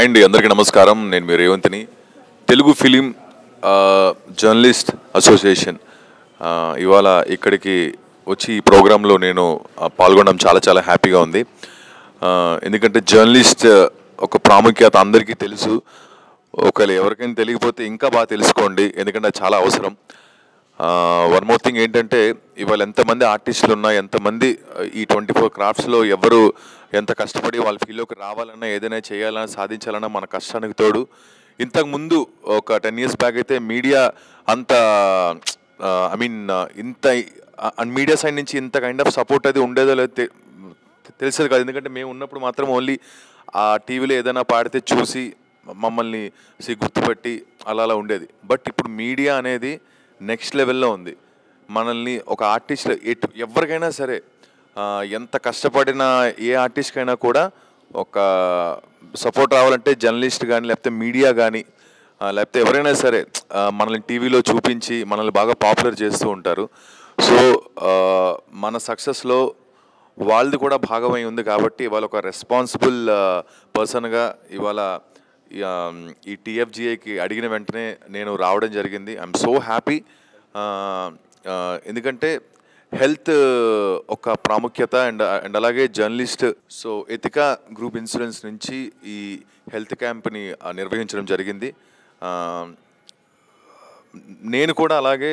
Hi and Andariki Namaskaram, Nenu Mee Revanthini. Telugu Film Journalist Association. Ivala ikkadiki vachi program lo nenu palgonadam chala happy ga undi. Endukante journalist oka pramukyata andariki telusu. Okale evarakaina teliyapothe inka baa telusukondi endukante chala avasaram. One more thing entante ivala entha mandi artistslu unna entha mandi ee 24 crafts lo evaru ఎంత కష్టపడి వాళ్ళ ఫీల్డ్లోకి రావాలన్నా ఏదైనా చేయాలన్నా సాధించాలన్నా మన కష్టానికి తోడు ఇంతకుముందు ఒక 10 years బ్యాక్ అయితే మీడియా అంత ఐ మీన్ ఇంత మీడియా సైడ్ నుంచి ఇంత కైండ్ ఆఫ్ సపోర్ట్ అది ఉండేదో లేదో తెలిసేది కాదు ఎందుకంటే మేము ఉన్నప్పుడు మాత్రం ఓన్లీ ఆ టీవీలో ఏదైనా పాడితే చూసి మమ్మల్ని గుర్తుపట్టి అలా అలా ఉండేది బట్ ఇప్పుడు మీడియా అనేది నెక్స్ట్ లెవెల్లో ఉంది మనల్ని ఒక ఆర్టిస్ట్ ఎవరికైనా సరే ఎంత కష్టపడినా ఏ ఆర్టిస్ట్ కైనా కూడా ఒక సపోర్ట్ రావాలంటే జర్నలిస్ట్ గాని లేకపోతే మీడియా గాని లేకపోతే ఎవరైనా సరే మనల్ని టీవీలో చూపించి మనల్ని బాగా పాపులర్ చేస్తూ ఉంటారు సో మన సక్సెస్ లో వాళ్ళది కూడా భాగమై ఉంది కాబట్టి ఇవాళ ఒక రెస్పాన్సిబుల్ పర్సన్ గా ఇవాళ ఈ TFGA కి అడిగిన వెంటనే నేను రావడం జరిగింది ఐ యామ్ సో హ్యాపీ ఎందుకంటే హెల్త్ ఒక ప్రాముఖ్యత అండ్ అలాగే journalist so Ethika group insurance నుంచి ఈ హెల్త్ క్యాంప్ని నిర్వహించడం జరిగింది నేను కూడా అలాగే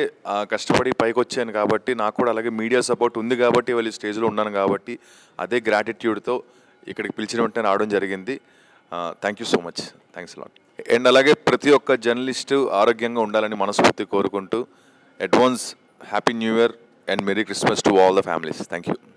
కష్టపడి పైకి వచ్చాను కాబట్టి నాకు కూడా అలాగే మీడియా సపోర్ట్ ఉంది కాబట్టి వాళ్ళ స్టేజ్లో ఉన్నాను కాబట్టి అదే గ్రాటిట్యూడ్తో ఇక్కడికి పిలిచిన వెంటనే రావడం జరిగింది thank you so much thanks a lot and అలాగే ప్రతి ఒక్క జర్నలిస్టు ఆరోగ్యంగా ఉండాలని మనస్ఫూర్తి కోరుకుంటూ advance happy new year and Merry Christmas to all the families. Thank you.